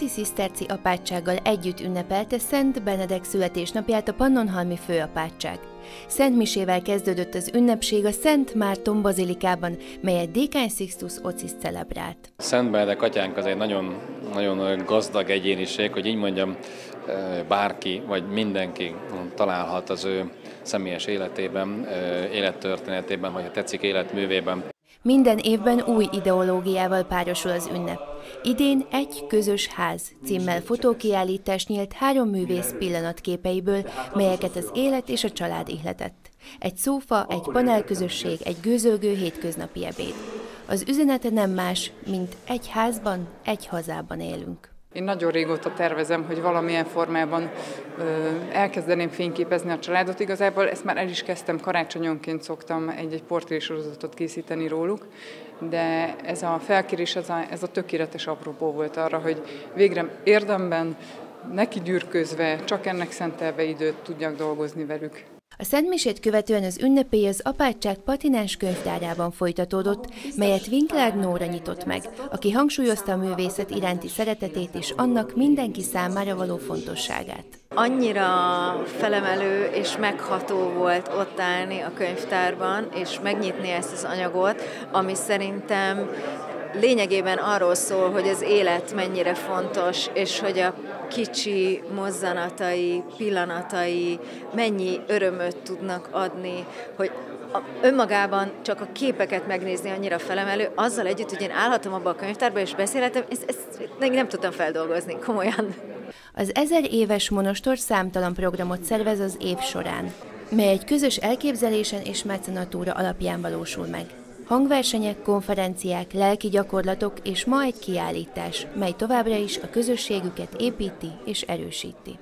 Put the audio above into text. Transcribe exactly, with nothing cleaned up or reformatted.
Éjci Sziszterci apátsággal együtt ünnepelte Szent Benedek születésnapját a Pannonhalmi Főapátság. Szent misével kezdődött az ünnepség a Szent Márton Bazilikában, melyet Dékány Sixtus ociszt celebrált. Szent Benedek atyánk az egy nagyon, nagyon gazdag egyéniség, hogy így mondjam, bárki vagy mindenki találhat az ő személyes életében, élettörténetében, vagy ha tetszik, életművében. Minden évben új ideológiával párosul az ünnep. Idén Egy közös ház címmel fotókiállítás nyílt három művész pillanatképeiből, melyeket az élet és a család ihletett. Egy szófa, egy panelközösség, egy gőzölgő hétköznapi ebéd. Az üzenete nem más, mint egy házban, egy hazában élünk. Én nagyon régóta tervezem, hogy valamilyen formában ö, elkezdeném fényképezni a családot. Igazából ezt már el is kezdtem, karácsonyonként szoktam egy-egy portrésorozatot készíteni róluk, de ez a felkérés, ez a, ez a tökéletes apropó volt arra, hogy végre érdemben, neki gyűrközve, csak ennek szentelve időt tudjak dolgozni velük. A szentmisét követően az ünnepély az apátság patinás könyvtárában folytatódott, melyet Winkler Nóra nyitott meg, aki hangsúlyozta a művészet iránti szeretetét és annak mindenki számára való fontosságát. Annyira felemelő és megható volt ott állni a könyvtárban és megnyitni ezt az anyagot, ami szerintem lényegében arról szól, hogy az élet mennyire fontos, és hogy a kicsi mozzanatai, pillanatai mennyi örömöt tudnak adni, hogy a, önmagában csak a képeket megnézni annyira felemelő, azzal együtt, hogy én állhatom abba a könyvtárba és beszélhetem, ezt, ezt nem tudtam feldolgozni, komolyan. Az ezer éves monostor számtalan programot szervez az év során, mely egy közös elképzelésen és mecenatúra alapján valósul meg. Hangversenyek, konferenciák, lelki gyakorlatok és ma egy kiállítás, mely továbbra is a közösségüket építi és erősíti.